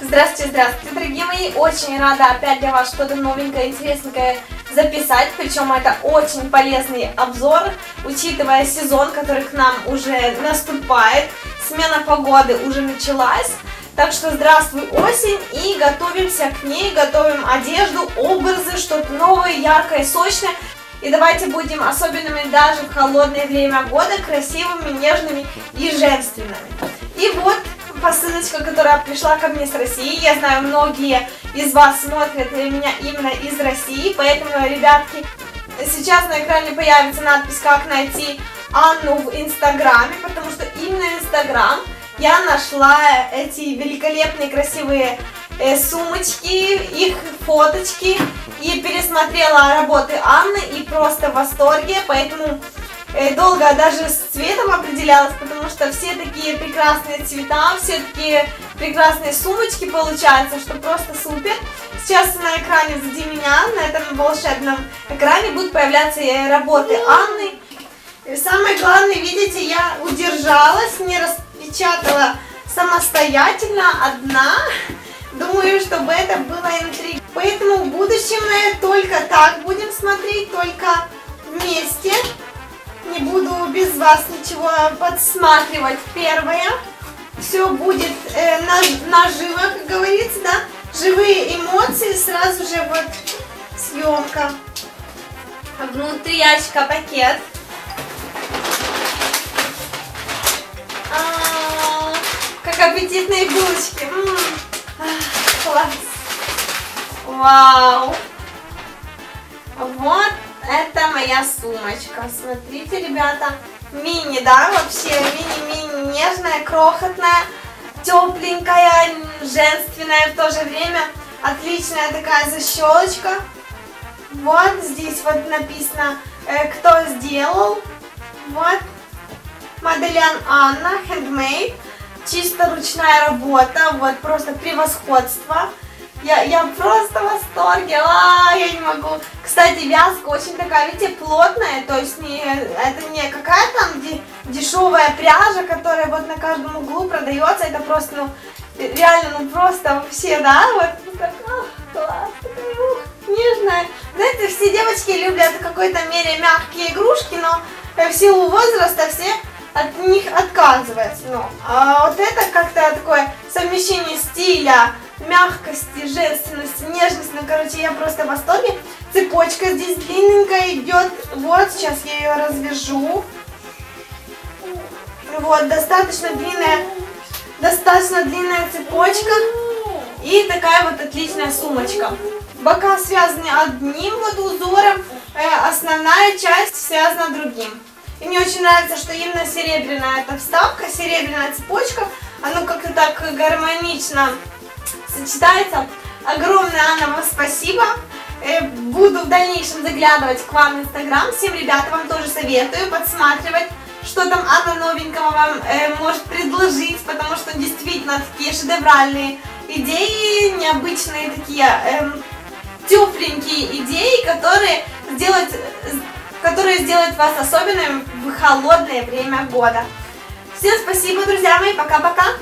Здравствуйте, здравствуйте, дорогие мои! Очень рада опять для вас что-то новенькое, интересненькое записать, причем это очень полезный обзор, учитывая сезон, который к нам уже наступает, смена погоды уже началась, так что здравствуй, осень, и готовимся к ней, готовим одежду, образы, что-то новое, яркое, сочное, и давайте будем особенными даже в холодное время года, красивыми, нежными и женственными. И вот посылочка, которая пришла ко мне с России. Я знаю, многие из вас смотрят на меня именно из России, поэтому, ребятки, сейчас на экране появится надпись «Как найти Анну в Инстаграме», потому что именно в Инстаграм я нашла эти великолепные красивые сумочки, их фоточки, и пересмотрела работы Анны и просто в восторге, поэтому долго даже с цветом определялась, потому что все такие прекрасные цвета, все такие прекрасные сумочки получаются, что просто супер. Сейчас на экране сзади меня, на этом волшебном экране будут появляться работы Анны. И самое главное, видите, я удержалась, не распечатала самостоятельно, одна. Думаю, чтобы это было интрига. Поэтому в будущем мы только так будем смотреть, только вместе. Не буду без вас ничего подсматривать. Первое, все будет наживо, как говорится, да? Живые эмоции, сразу же вот съемка. Внутри ящика пакет. Как аппетитные булочки. Класс. Вау. Вот. Это моя сумочка. Смотрите, ребята, мини, да, вообще мини-мини, нежная, крохотная, тепленькая, женственная в то же время. Отличная такая защелочка. Вот здесь вот написано, кто сделал. Вот Моделян Анна, handmade, чисто ручная работа, вот просто превосходство. Я просто в восторге, я не могу. Кстати, вязка очень такая, видите, плотная, то есть это не какая там дешевая пряжа, которая вот на каждом углу продается, это просто, реально, просто вообще, да, вот такая, класс, нежная. Знаете, все девочки любят в какой-то мере мягкие игрушки, но в силу возраста все от них отказываются. Ну, а вот это как-то такое совмещение стиля, мягкости, женственности, нежности, ну, короче, я просто в восторге. Цепочка здесь длинненькая идет, вот, сейчас я ее развяжу. Вот, достаточно длинная цепочка и такая вот отличная сумочка. Бока связаны одним вот узором, основная часть связана другим. И мне очень нравится, что именно серебряная эта вставка, серебряная цепочка, оно как-то так гармонично сочетается. Огромное, Анна, вам спасибо. Буду в дальнейшем заглядывать к вам в Инстаграм. Всем, ребята, вам тоже советую подсматривать, что там Анна новенького вам может предложить, потому что действительно такие шедевральные идеи, необычные такие тепленькие идеи, которые сделают вас особенным в холодное время года. Всем спасибо, друзья мои, пока-пока!